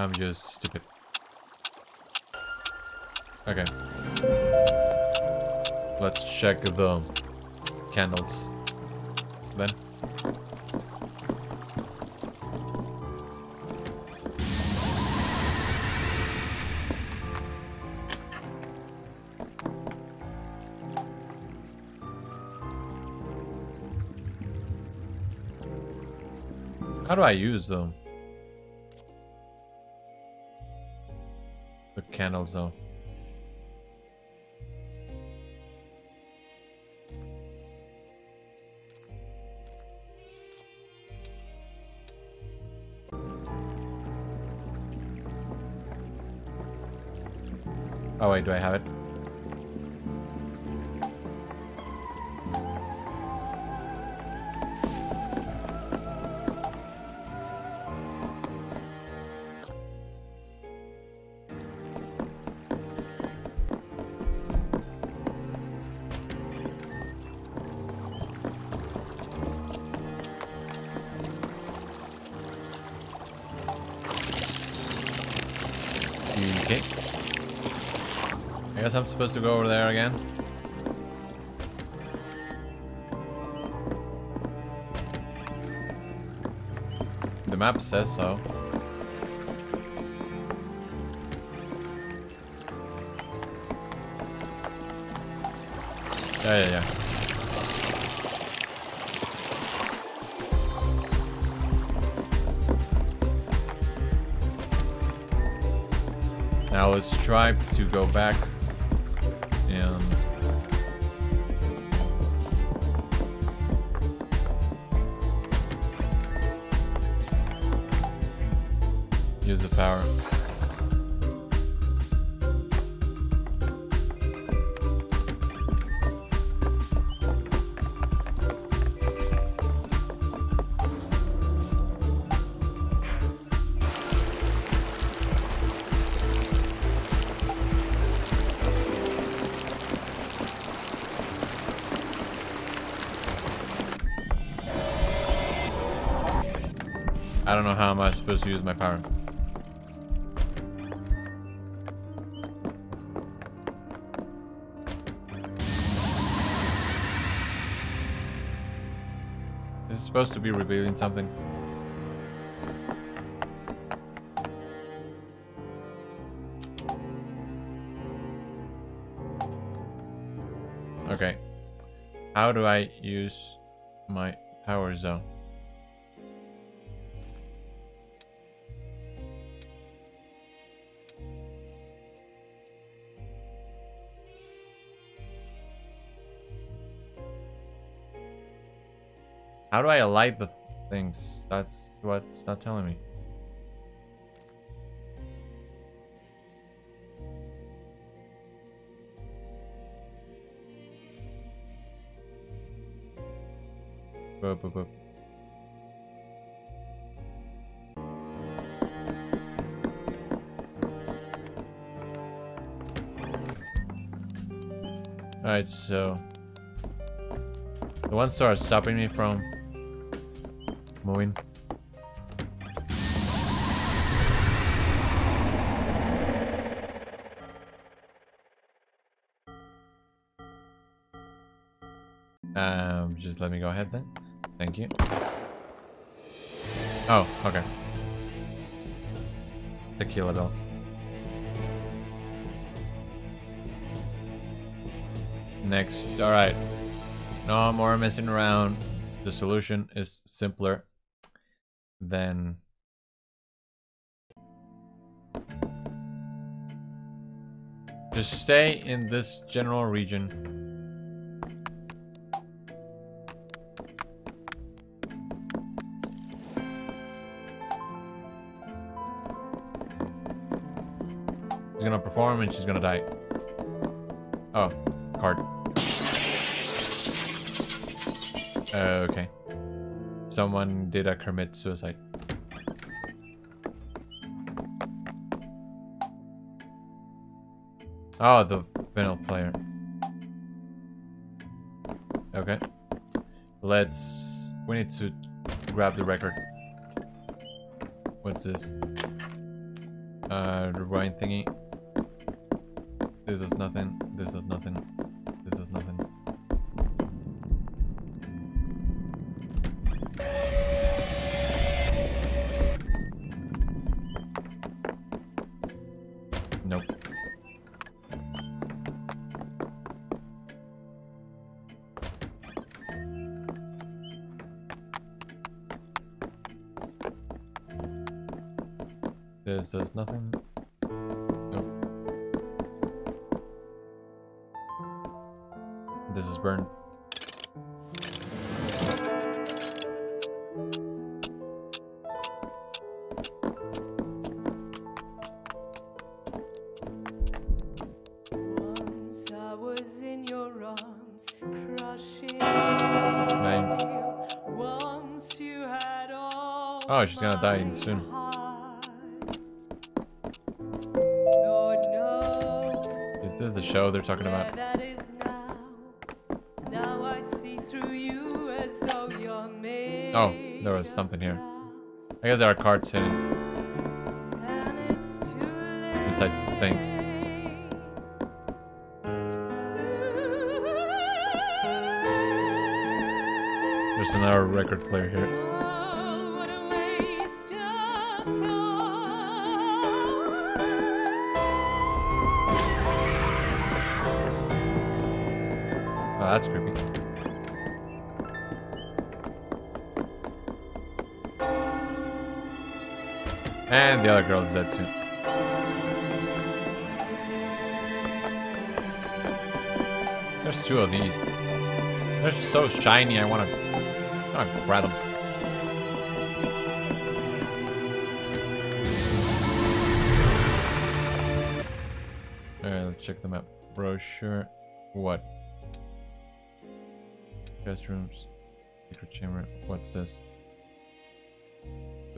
I'm just stupid. Okay. Let's check the candles then. How do I use them? The candles though. Oh wait, do I have it? I guess I'm supposed to go over there again. The map says so. Yeah. Now let's try to go back. Use the power. I don't know how am I supposed to use my power. Is it supposed to be revealing something? Okay. How do I use my powers though? How do I alight the things? That's what it's not telling me. Boop, boop, boop. Alright, so the ones that are stopping me from moving. Just let me go ahead then. Thank you. Oh, okay. Tequila Belle. Next, alright. No more messing around. The solution is simpler. Then just stay in this general region. She's gonna perform and she's gonna die. Oh, card. Okay. Someone did commit suicide. Oh, the vinyl player. Okay. We need to grab the record. What's this? rewind thingy. This is nothing. This is nothing. This is nothing. Nope. This is nothing. This is burned. Once I was in your arms, crushing steel. Once you had all. Oh, she's gonna die soon. Lord, no. Is this the show they're talking about? Oh, there was something here. I guess there are cards hidden. Inside things. There's another record player here. Oh, that's creepy. And the other girl is dead too. There's two of these. They're so shiny, I wanna grab them. Alright, let's check them out. Brochure. What? Guest rooms. Secret chamber. What's this?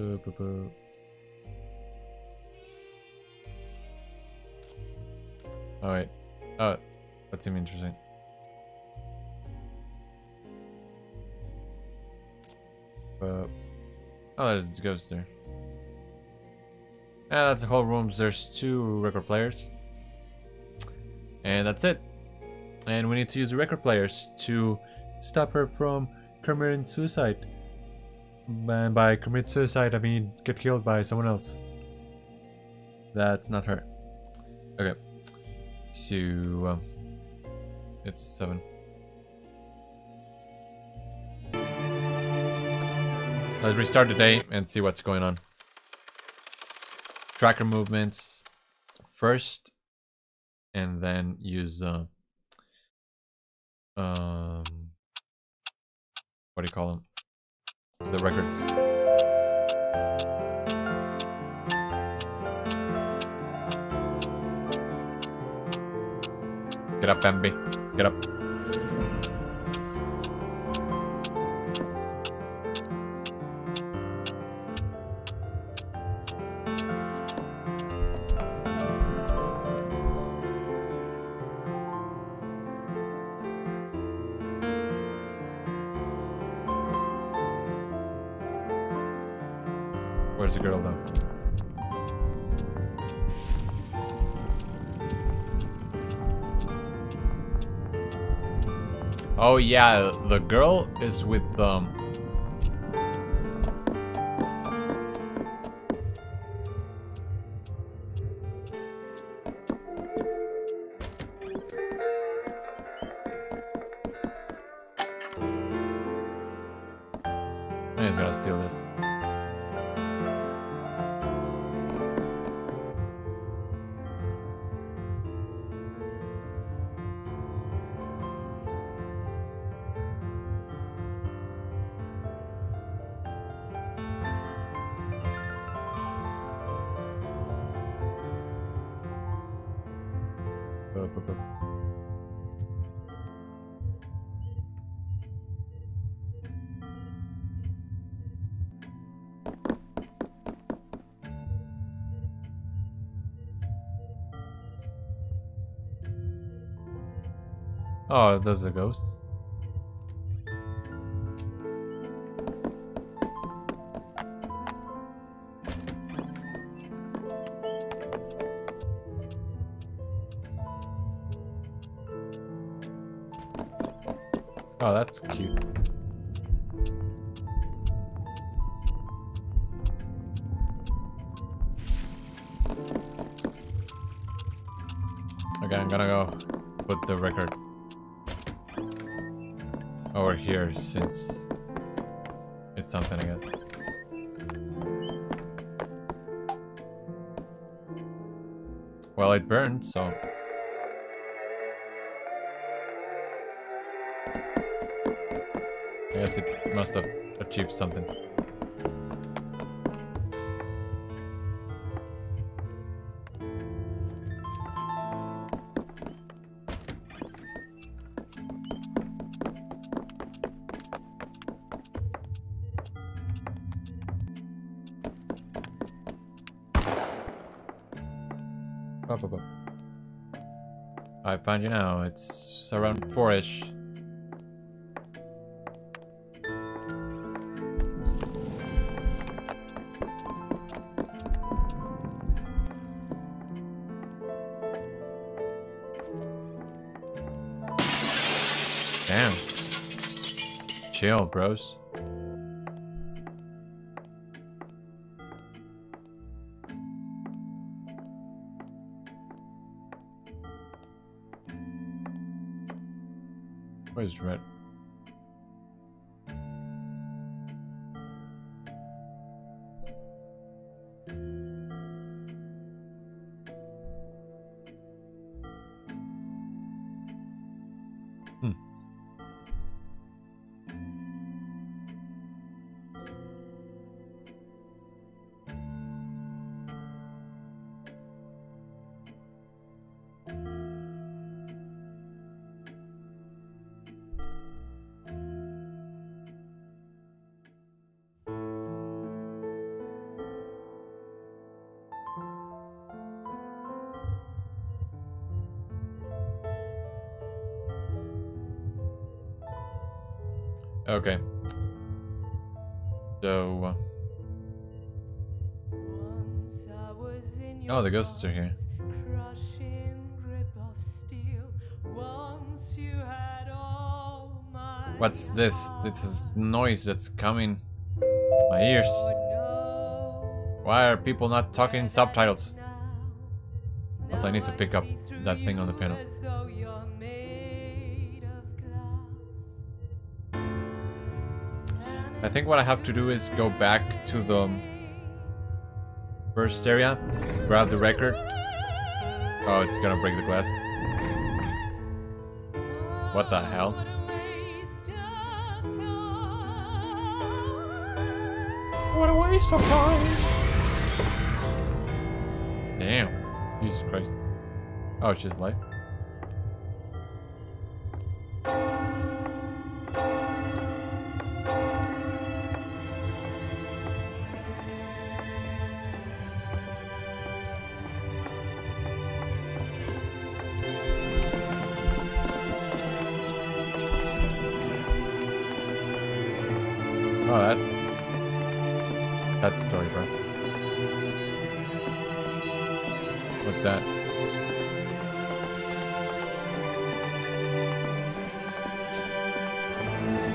Boop, boop, boop. Oh wait, oh, that seemed interesting. Oh, there's a ghost there. Yeah, that's the whole room. There's two record players. And that's it. And we need to use the record players to stop her from committing suicide. And by commit suicide, I mean get killed by someone else. That's not her. Okay. So, it's 7. Let's restart the day and see what's going on. Tracker movements first, and then use what do you call them? The records. Get up, Bambi. Get up. Where's the girl, though? Oh yeah, the girl is with I just gotta steal this. Oh, those are ghosts. Oh, that's cute. Okay, I'm gonna go put the record over here since it's something I guess. Well, it burned, so... I guess it must have achieved something. I found you now. It's around 4-ish. Damn. Chill, bros. Where's red? Okay. So... oh, the ghosts are here. What's this? This is noise that's coming. My ears. Why are people not talking in subtitles? Also, I need to pick up that thing on the panel. I think what I have to do is go back to the first area, grab the record. Oh, it's gonna break the glass. What the hell? What a waste of time! Damn. Jesus Christ. Oh, it's just light. Oh, that's story, bro. What's that?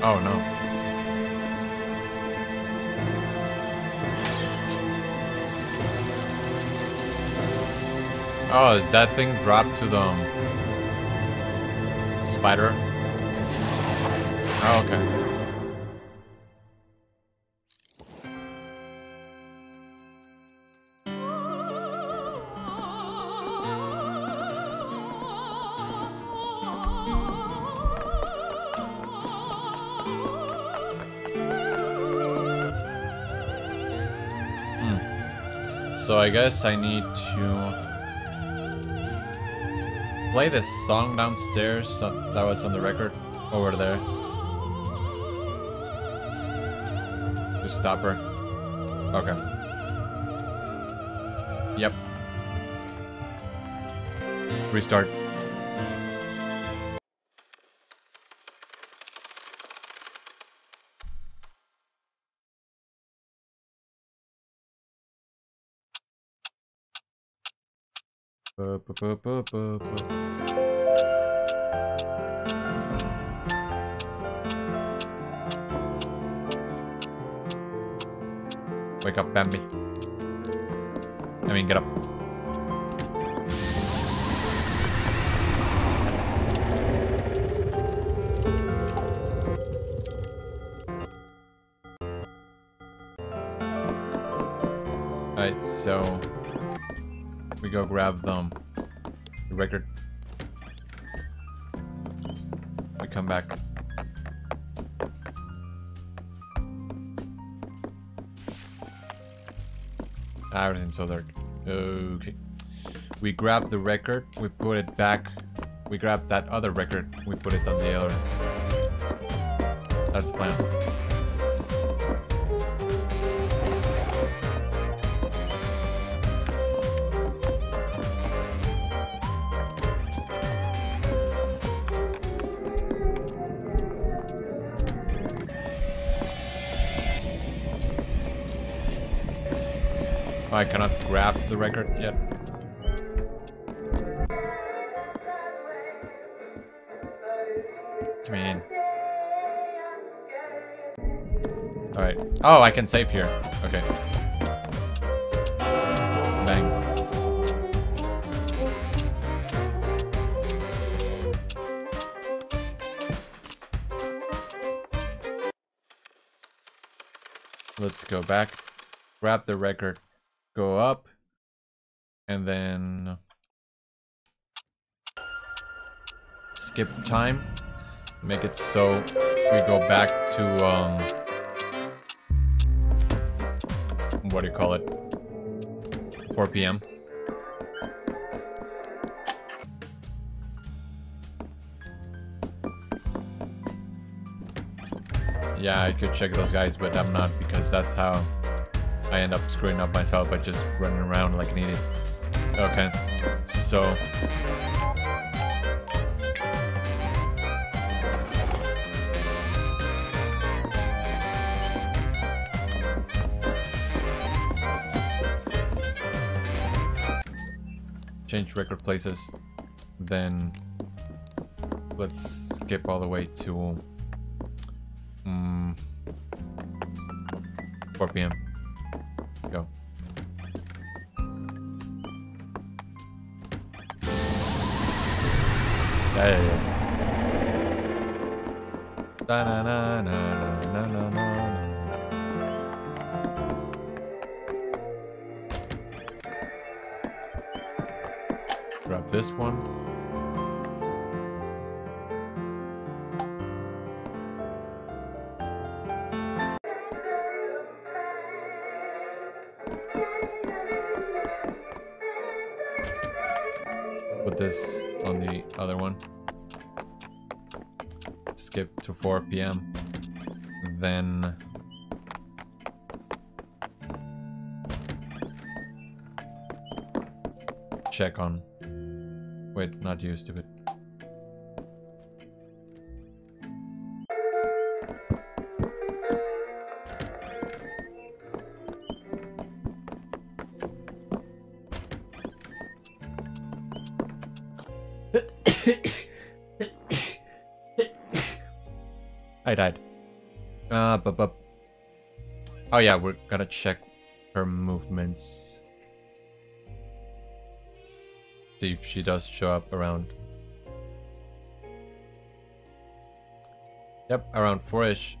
Oh no. Oh, is that thing dropped to the spider? Oh, okay. So I guess I need to play this song downstairs that was on the record over there to stop her. Okay. Yep. Restart. Wake up, Bambi. I mean, get up. Alright, so we go grab them. The record. We come back. Everything's other. Okay. We grab the record. We put it back. We grab that other record. We put it on the other. That's the plan. I cannot grab the record yet. Come in. Alright. Oh, I can save here. Okay. Bang. Let's go back. Grab the record. Go up, and then skip time. Make it so we go back to, what do you call it? 4 p.m. Yeah, I could check those guys, but I'm not, because that's how I end up screwing up myself by just running around like an idiot. Okay, so change record places, then let's skip all the way to 4 p.m. Go. Grab this one. This on the other one. Skip to 4 p.m. Then check on. Wait, not you, stupid. I died. But oh yeah, we're gonna check her movements. See if she does show up around. Yep, around 4-ish.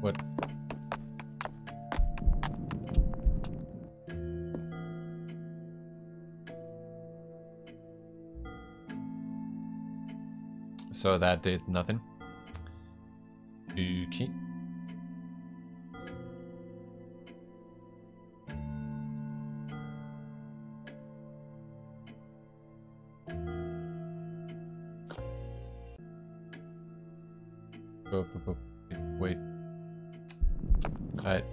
What? So that did nothing. Okay. Wait. Alright.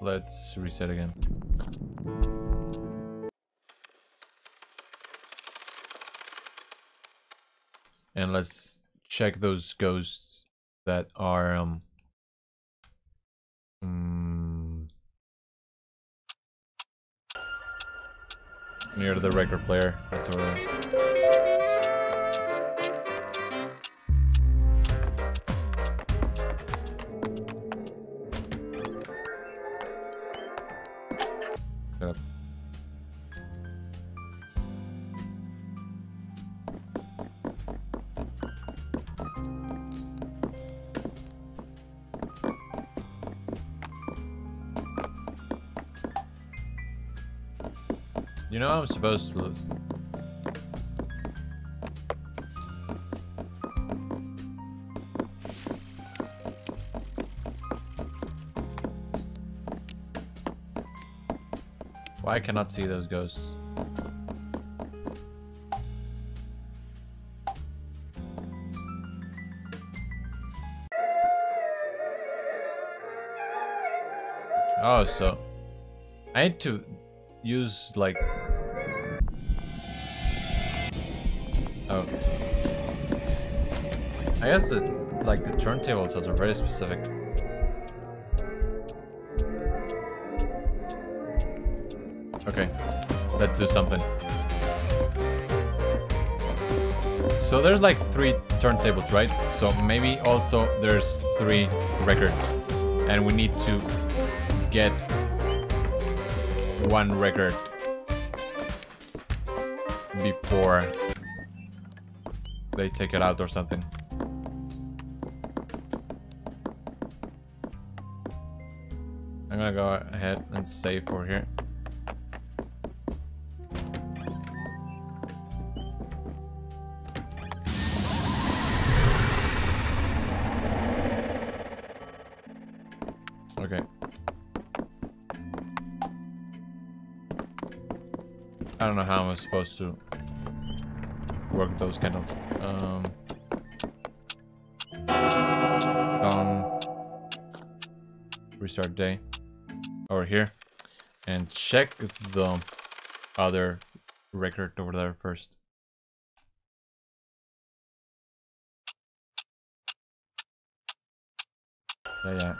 Let's reset again. And let's check those ghosts that are near to the record player. That's all right. You know I'm supposed to lose. Why I cannot see those ghosts? Oh, so I need to use like. Oh. I guess that like the turntables are very specific. Okay, let's do something. So there's like 3 turntables, right? So maybe also there's 3 records, and we need to get 1 record before they take it out or something. I'm gonna go ahead and save for here. Okay. I don't know how I'm supposed to work those candles. Restart day over here and check the other record over there first. Yeah.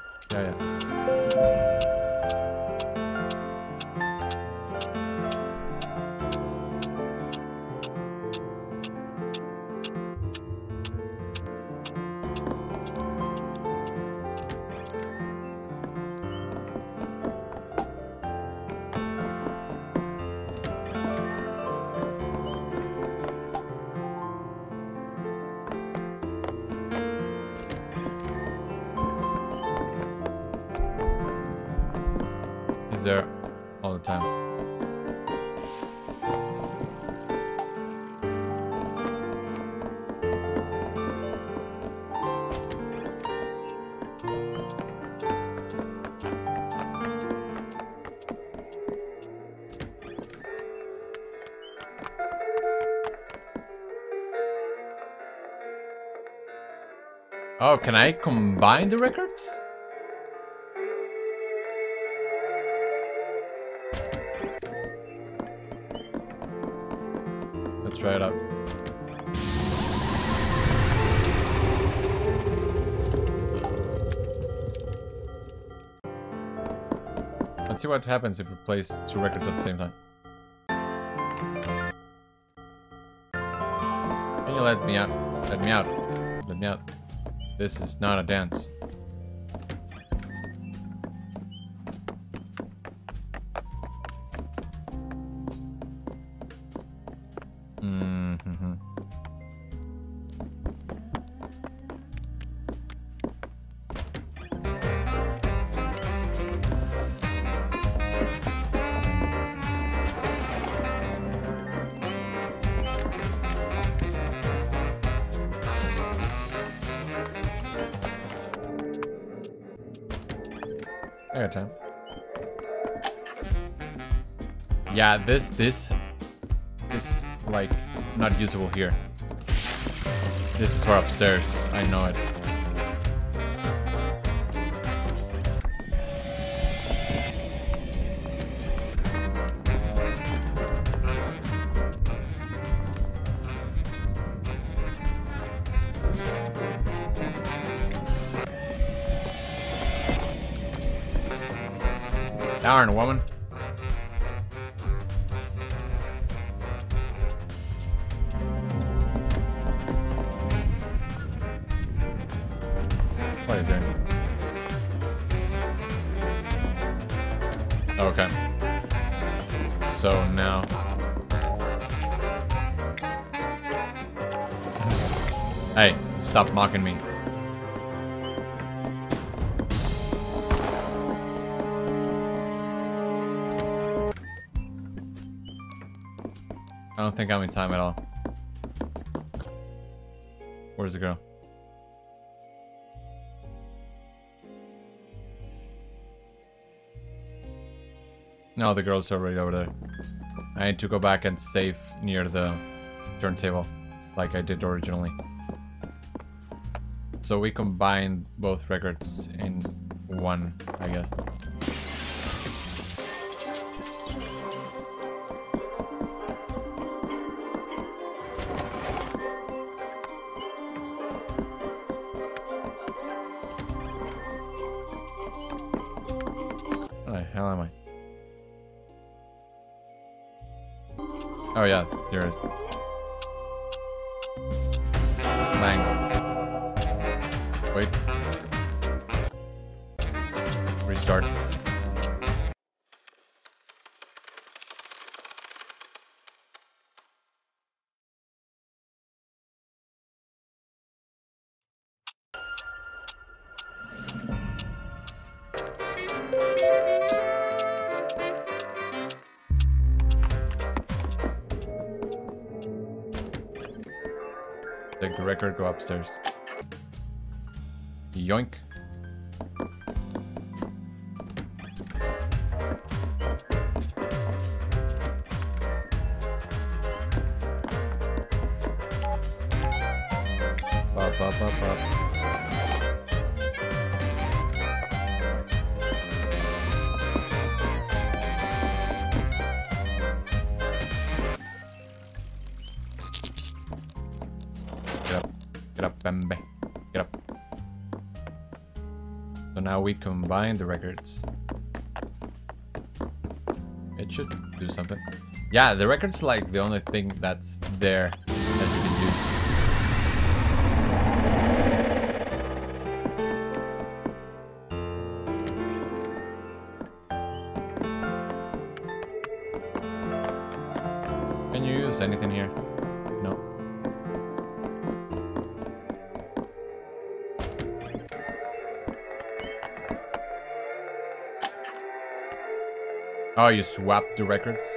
There all the time. Oh, can I combine the records? Try it out. Let's see what happens if we place 2 records at the same time. Can you let me out? Let me out. Let me out. This is not a dance. I got time. Yeah, this is like not usable here. This is for upstairs. I know it. Darn, woman. What are you doing? Okay. So now. Hey, stop mocking me. I don't think I'm in time at all. Where does it go? No, the girl's already over there. I need to go back and save near the turntable, like I did originally. So we combined both records in one, I guess. Oh yeah, there is. Bang. Wait. Restart. Take the record, go upstairs. Yoink. Bop, bop, bop, bop. Bambi. Get up. So now we combine the records. It should do something. Yeah, the record's like the only thing that's there that you can do. Can you use anything here? No. Oh, you swapped the records?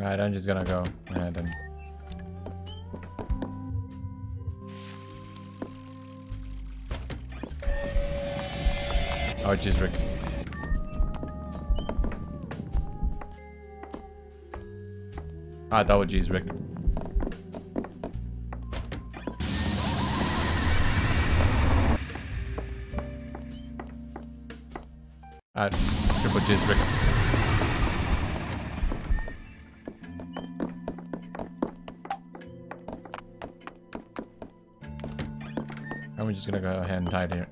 Alright, I'm just gonna go and then. Oh, jeez, Rick. Ah, that was jeez, Rick. Alright, triple jeez, Rick. I'm just gonna go ahead and hide here.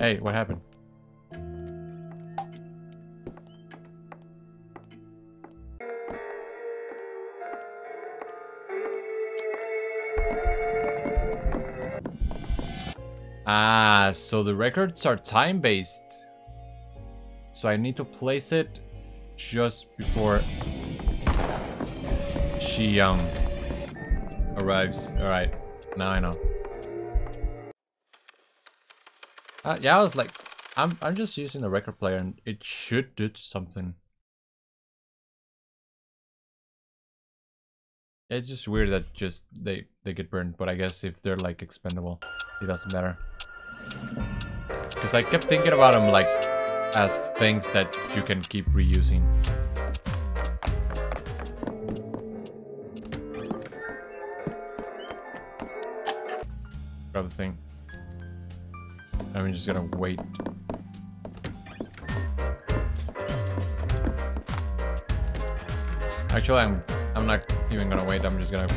Hey, what happened? Ah, so the records are time-based. So I need to place it just before Shi-young arrives. Alright, now I know. Yeah, I was like, I'm just using the record player and it should do something. It's just weird that just they get burned, but I guess if they're like expendable, it doesn't matter. Because I kept thinking about them like as things that you can keep reusing. Grab the thing. I'm just gonna wait. Actually, I'm not even gonna wait, I'm just gonna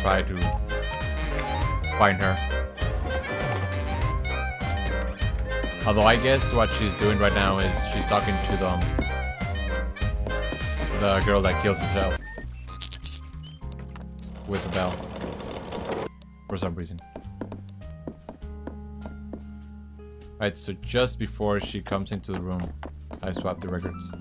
try to find her. Although I guess what she's doing right now is she's talking to the girl that kills herself with the bell for some reason. Alright, so just before she comes into the room, I swap the records.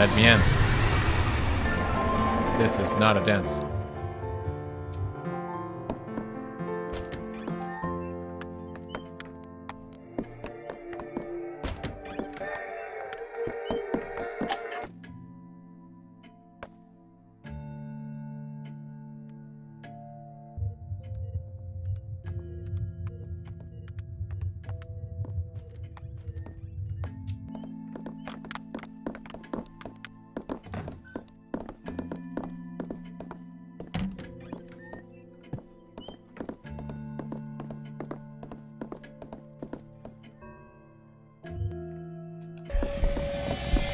Let me in. This is not a dance.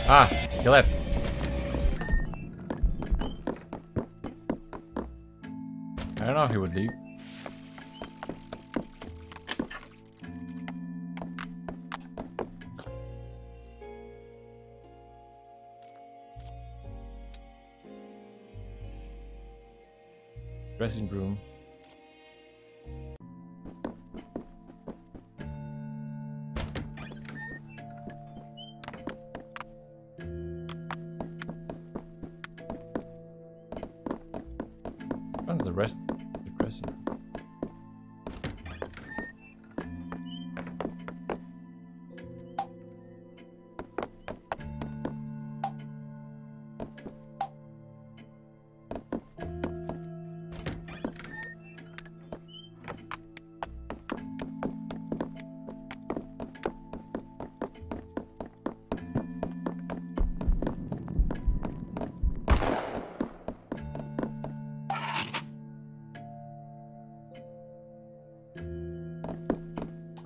Ah, he left. I don't know if he would leave. Dressing room. The rest depressing.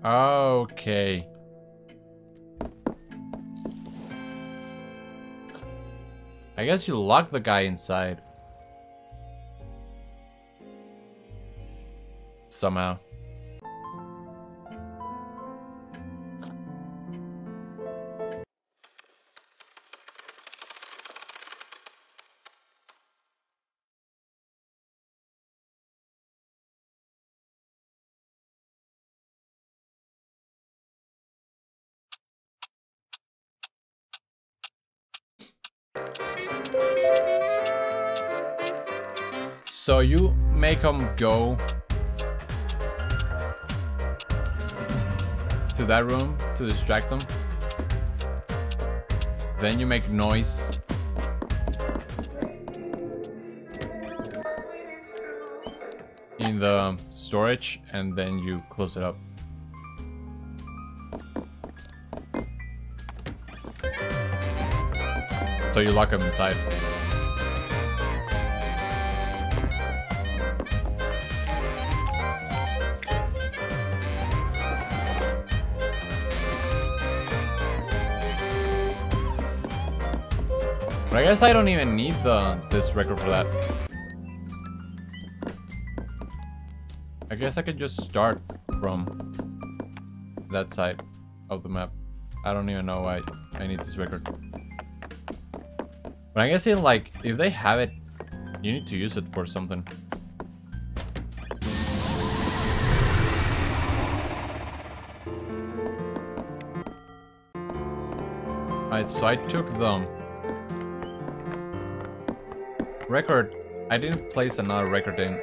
Okay. I guess you lock the guy inside. Somehow. So you make them go to that room to distract them. Then you make noise. In the storage and then you close it up. So you lock them inside. But I guess I don't even need this record for that. I guess I could just start from that side of the map. I don't even know why I need this record. But I guess it, like, if they have it, you need to use it for something. Alright, so I took the record. I didn't place another record in.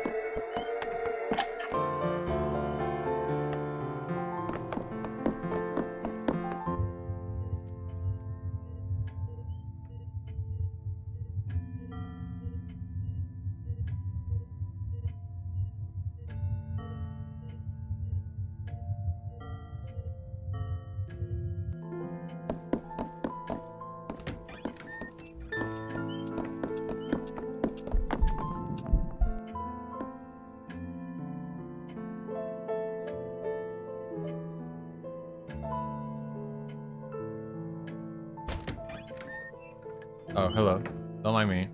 Oh, hello. Don't mind me.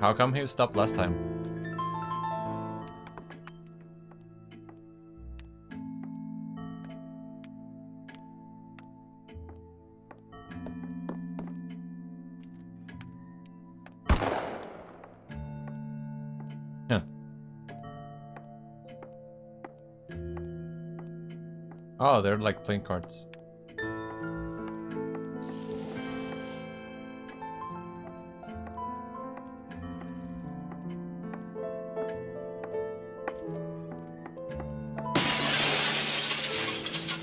How come he stopped last time? Huh. Oh, they're like playing cards.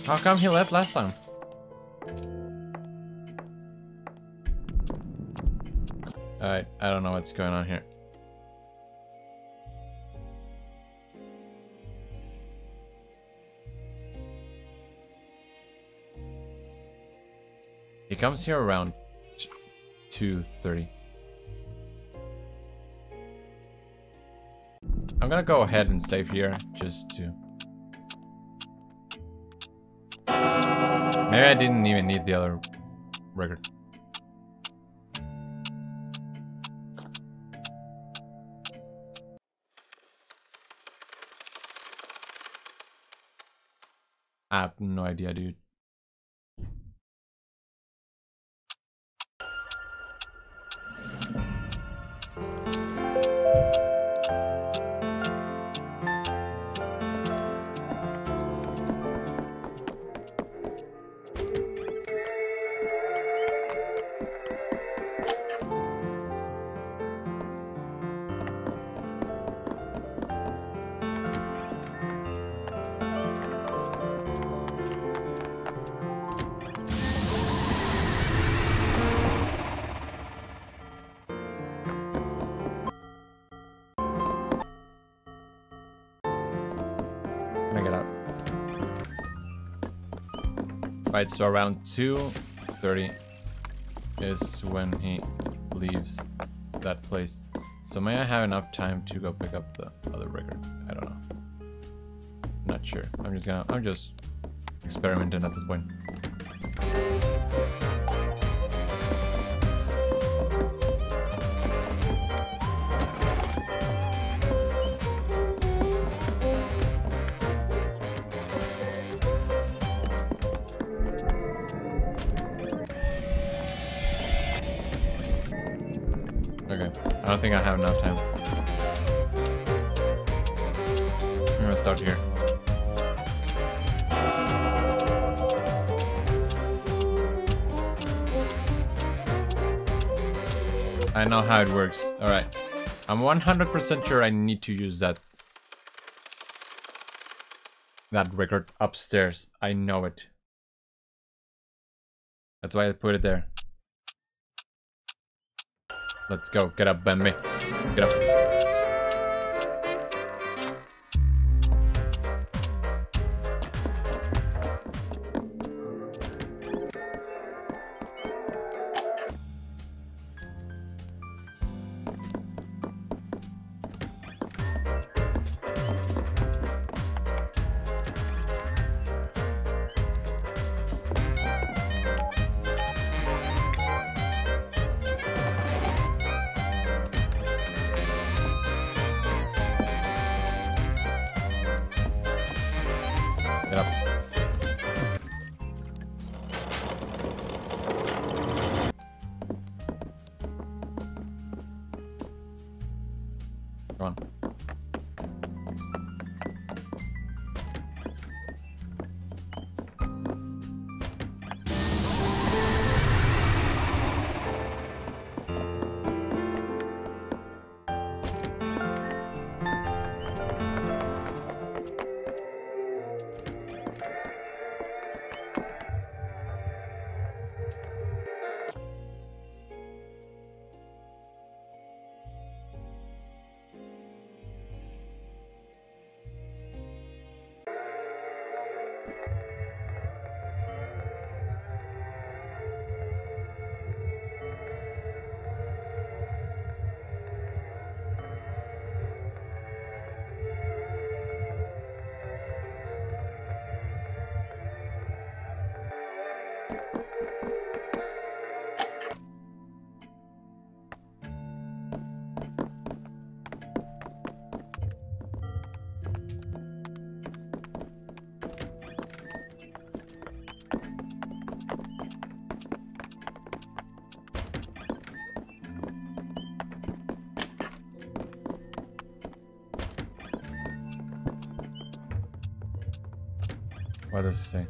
How come he left last time? Alright, I don't know what's going on here. He comes here around 2:30. I'm gonna go ahead and save here just to... Maybe I didn't even need the other record. I have no idea, dude. Right, so around 2:30 is when he leaves that place. So may I have enough time to go pick up the other record? I don't know. Not sure. I'm just experimenting at this point. I don't think I have enough time. I'm gonna start here. I know how it works. Alright. I'm 100% sure I need to use that record upstairs. I know it. That's why I put it there. Let's go. Get up, Bambi. Get up. What does it say?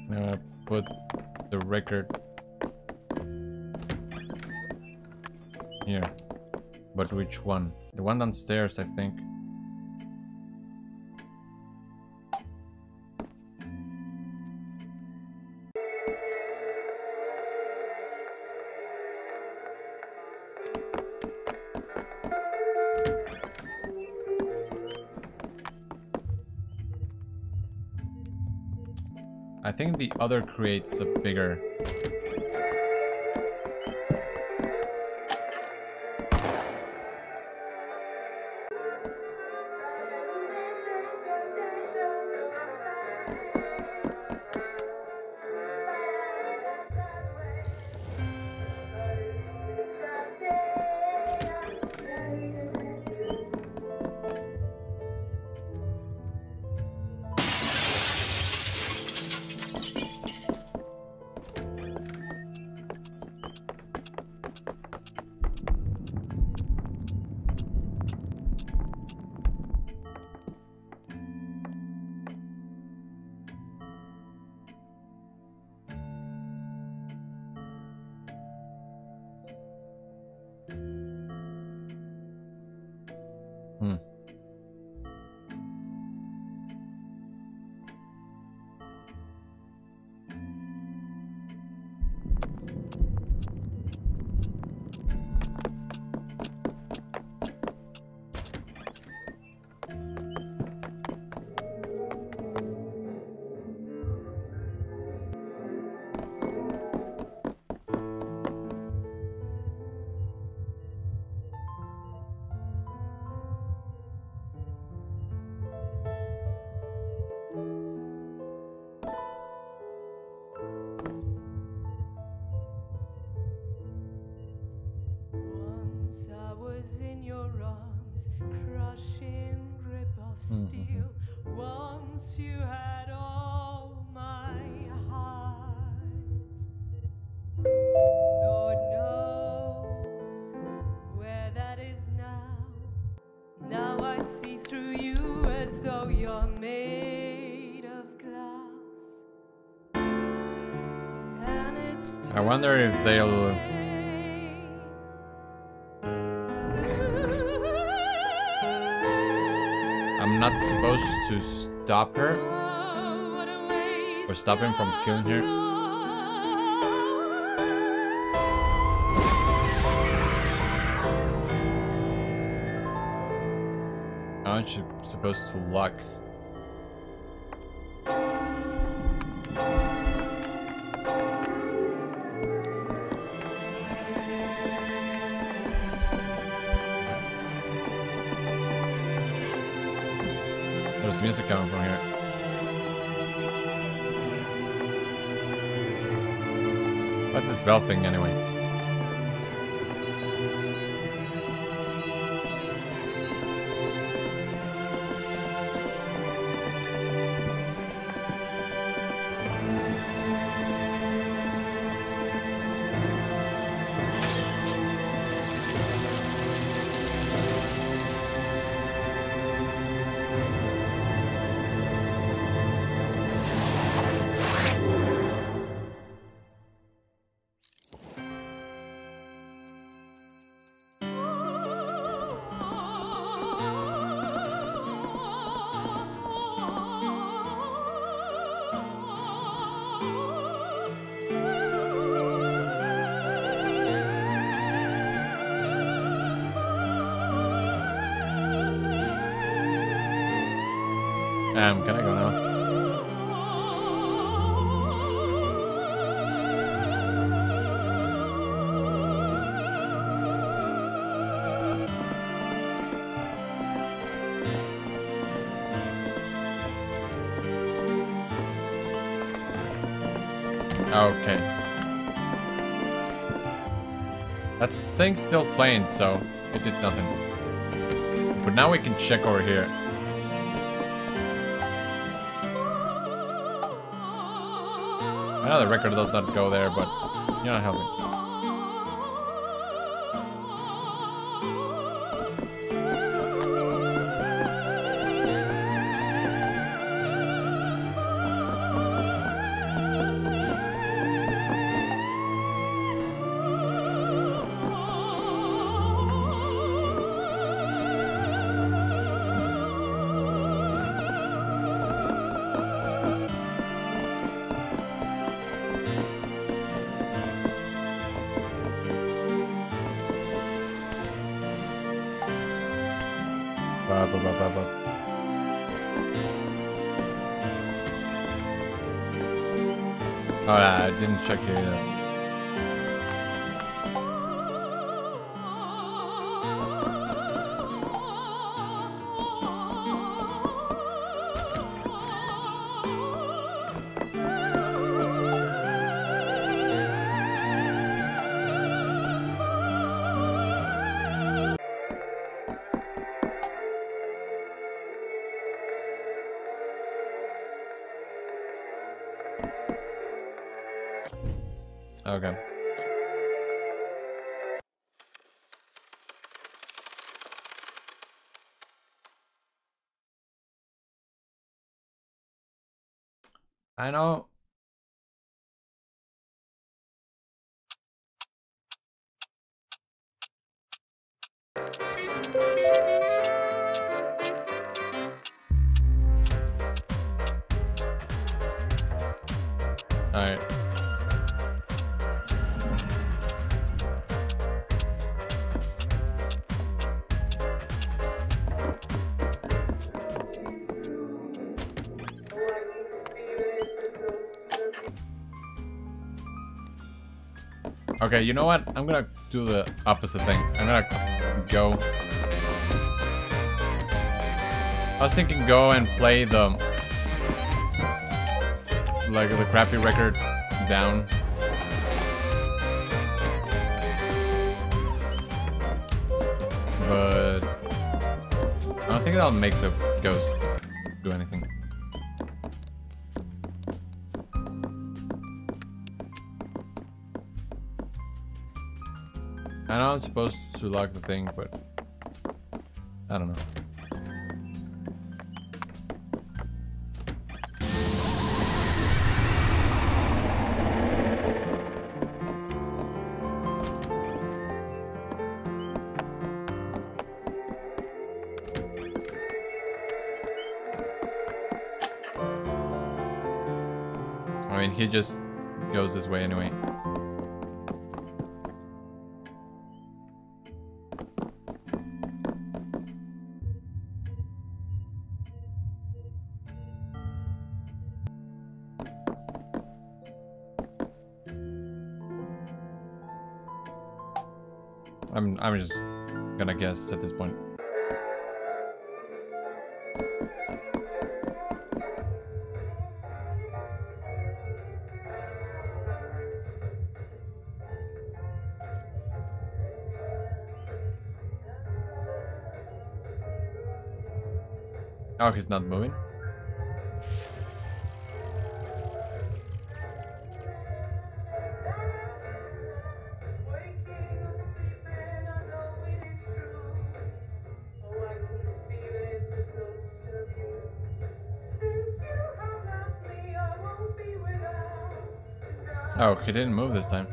I'm gonna put the record here. But which one? The one downstairs, I think. I think the other creates a bigger... I wonder if they'll... I'm not supposed to stop her? Or stop him from killing her? Aren't you supposed to lock? There's music coming from here. What's this bell thing anyway? Can I go now? Okay. That thing's still playing, so it did nothing. But now we can check over here. I know the record does not go there, but you're not helping. Alright, I didn't check here yet. Okay. I know. All right. Okay, you know what? I'm gonna do the opposite thing. I'm gonna go... I was thinking go and play the... like, the crappy record down. But... I don't think that'll make the ghosts do anything. I know I'm supposed to lock the thing, but I don't know. I mean, he just goes this way anyway. I'm just gonna guess at this point. Oh, he's not moving. Oh, he didn't move this time.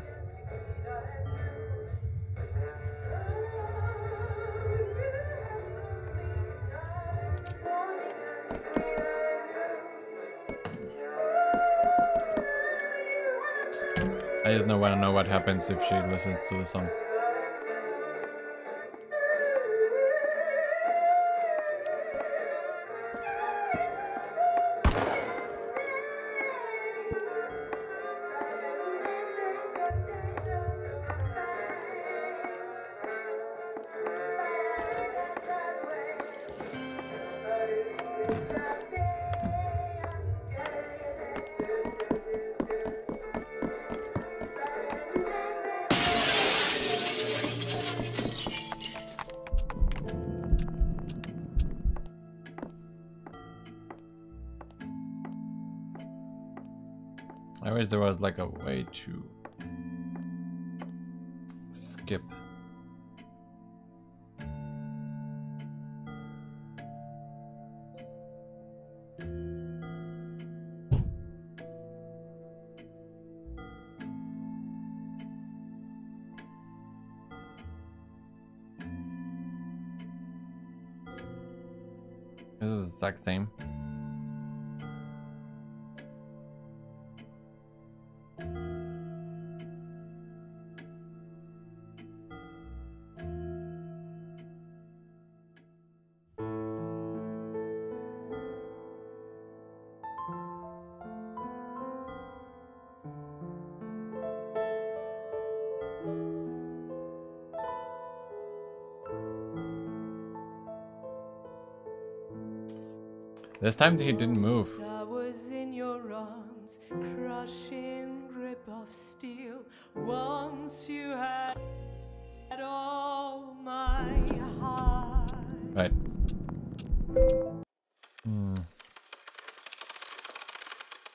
I just don't want to know what happens if she listens to the song. I wish there was like a way to skip. This is the exact same. This time he didn't move. I was in your arms, crushing grip of steel. Once you had all my heart. Right.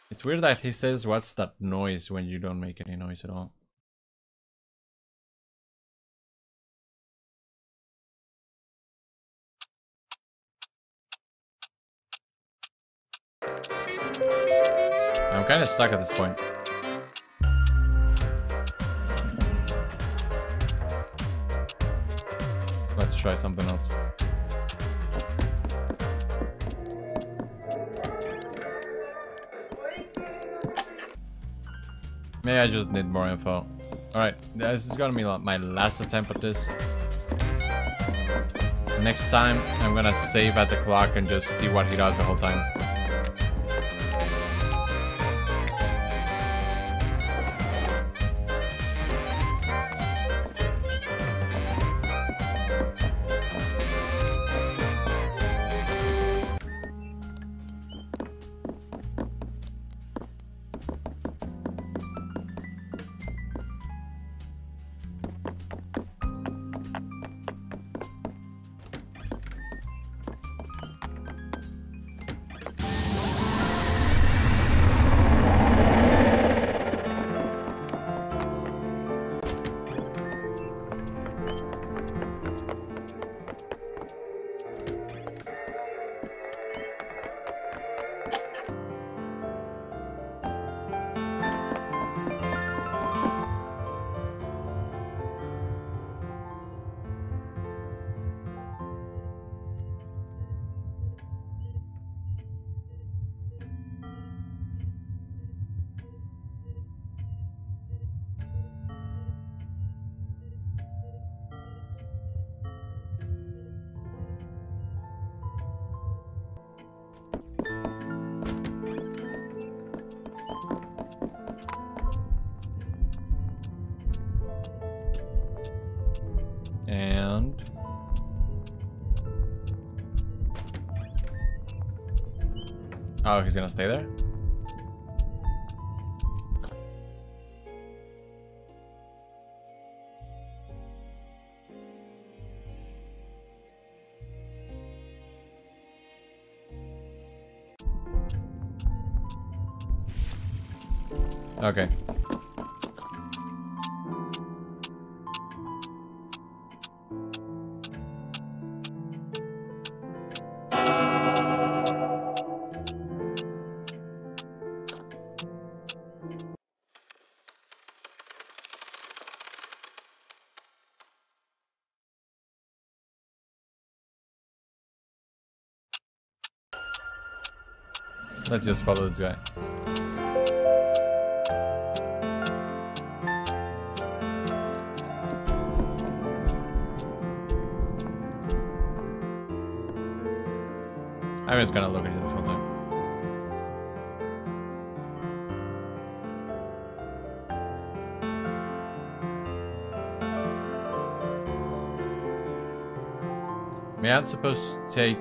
It's weird that he says, "What's that noise?" when you don't make any noise at all. I'm kind of stuck at this point. Let's try something else. Maybe I just need more info. Alright, this is gonna be my last attempt at this. Next time, I'm gonna save at the clock and just see what he does the whole time. around. Oh, he's gonna stay there? Okay. Let's just follow this guy. I'm just gonna look at this one thing. I mean, I'm supposed to take.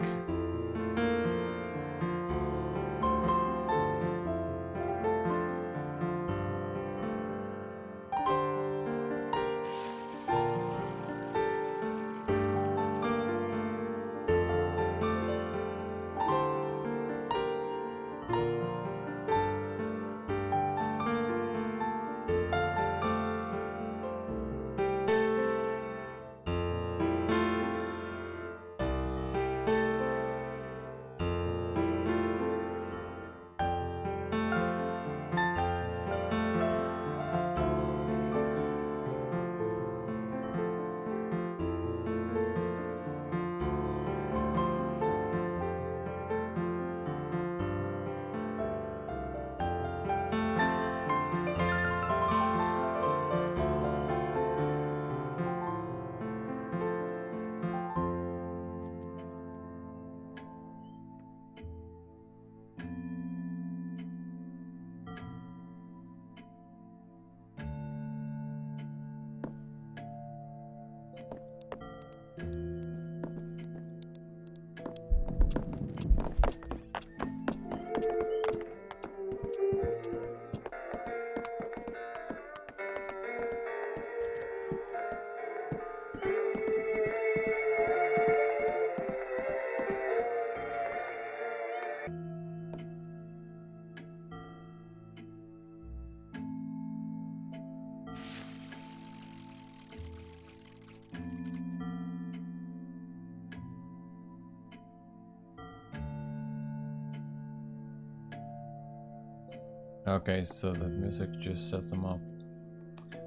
Okay, so the music just sets them up.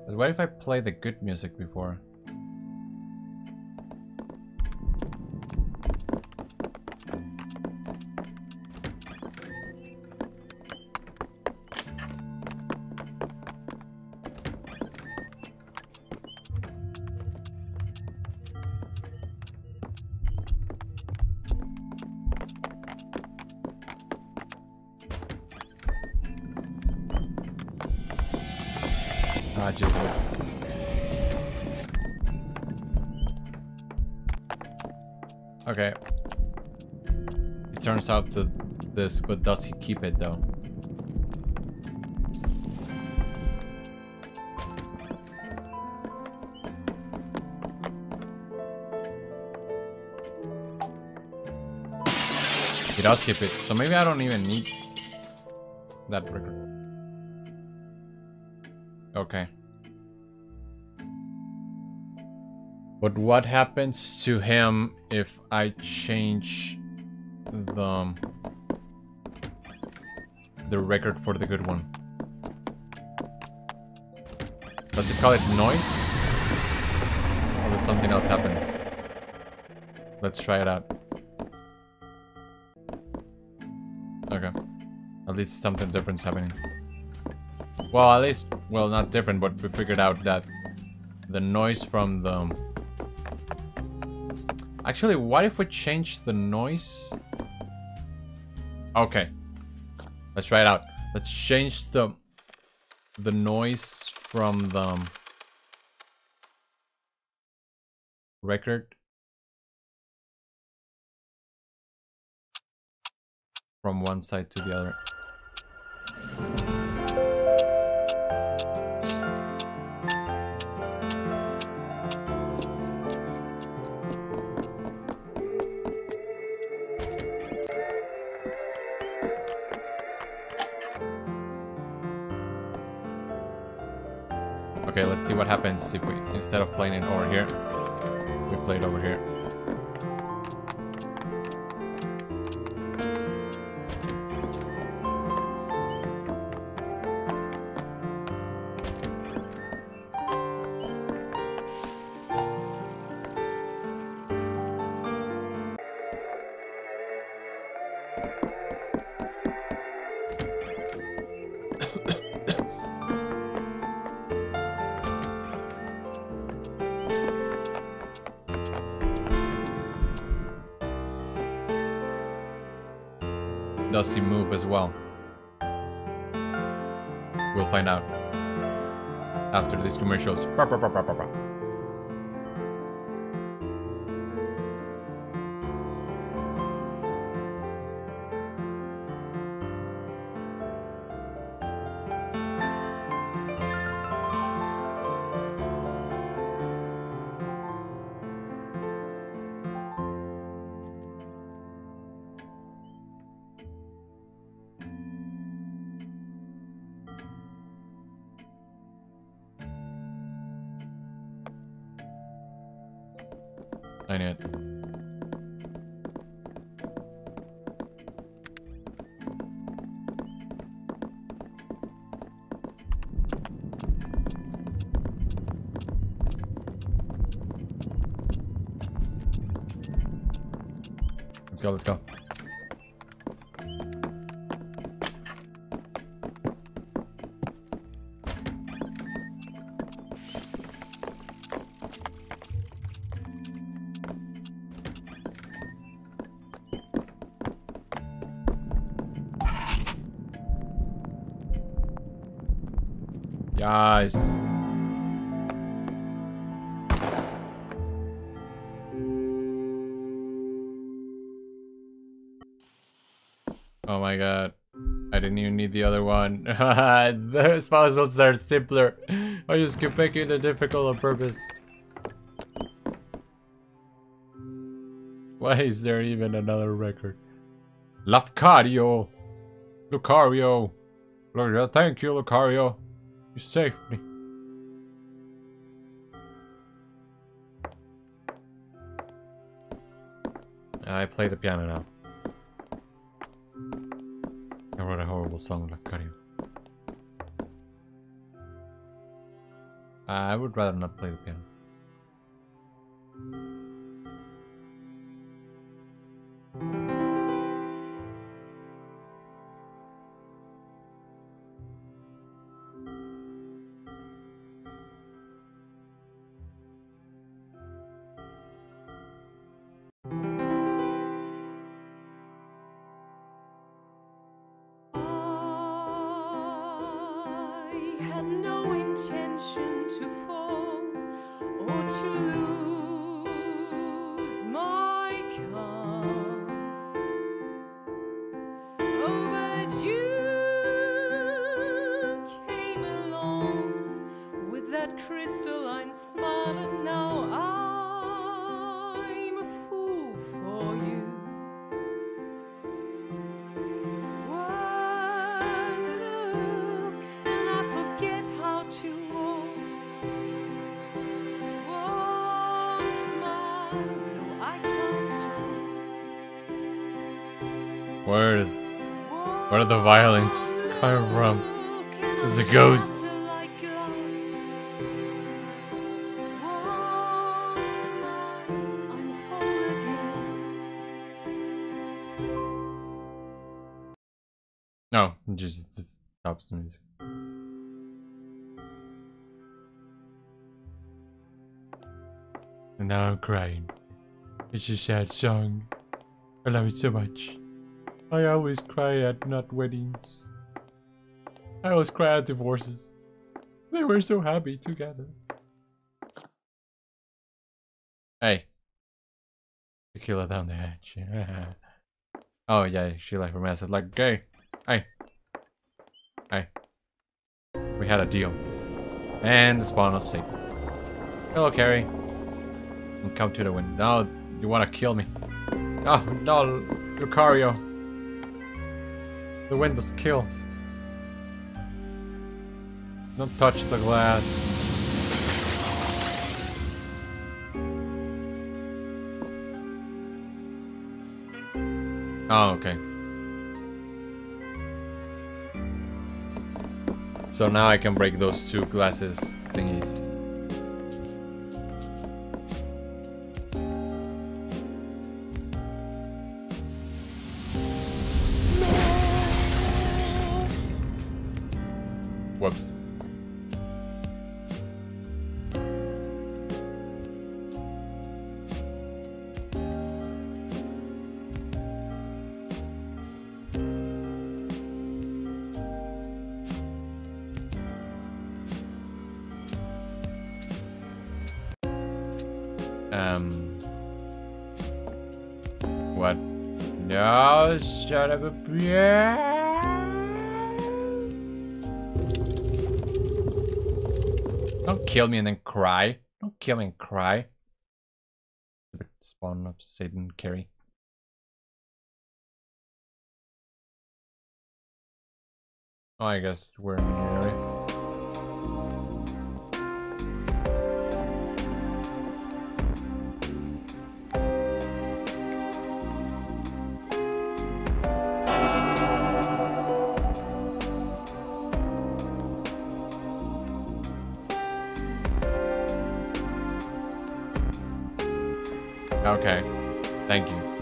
But what if I play the good music before? Okay. It turns out that this, but does he keep it though? He does keep it, so maybe I don't even need that record. Okay. But what happens to him if I change the record for the good one? Does it call it noise? Or does something else happen? Let's try it out. Okay. At least something different's happening. Well, at least, well, not different, but we figured out that the noise from the... Actually, what if we change the noise? Okay. Let's try it out. Let's change the noise from the record from one side to the other. Okay, let's see what happens if we, instead of playing it over here, we play it over here. Does he move as well? We'll find out after these commercials. I knew it. Let's go, let's go. Guys. Oh my god. I didn't even need the other one. Those puzzles are simpler. I just keep making it difficult on purpose. Why is there even another record? Lafcadio! Lucario! Thank you, Lucario! You saved me. I play the piano now. I wrote a horrible song like Carrie. I would rather not play the piano. Where are the violins coming from? It's a ghost. No, it just stops the music. And now I'm crying. It's a sad song. I love it so much. I always cry at not weddings. I always cry at divorces. They were so happy together. Hey. Tequila down the hatch. Oh yeah, she left her message like, hey, hey, hey. We had a deal. And the spawn up Satan. Hello, Carrie. And come to the window. Now you wanna kill me. Oh no, Lucario. The windows kill. Don't touch the glass. Oh, okay. So now I can break those two glasses thingies. Whoops. What? No, shut up. Don't kill me and then cry. Don't kill me and cry. Spawn of Satan, Carrie. Oh, I guess we're in the area. Okay, thank you.